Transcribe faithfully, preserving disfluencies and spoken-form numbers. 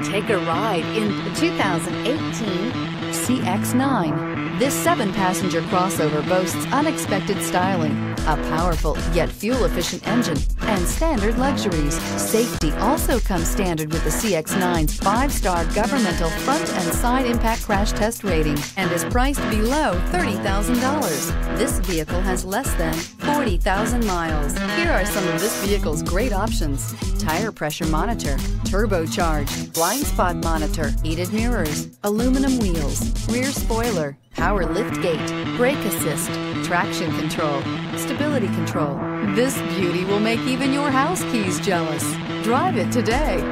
Take a ride in the two thousand eighteen C X nine. This seven passenger crossover boasts unexpected styling, a powerful yet fuel-efficient engine, and standard luxuries. Safety also comes standard with the C X nine's five star governmental front and side impact crash test rating and is priced below thirty thousand dollars. This vehicle has less than forty thousand miles. Here are some of this vehicle's great options: tire pressure monitor, turbocharged, blind spot monitor, heated mirrors, aluminum wheels, rear spoiler, power lift gate, brake assist, traction control, stability control. This beauty will make even your house keys jealous. Drive it today.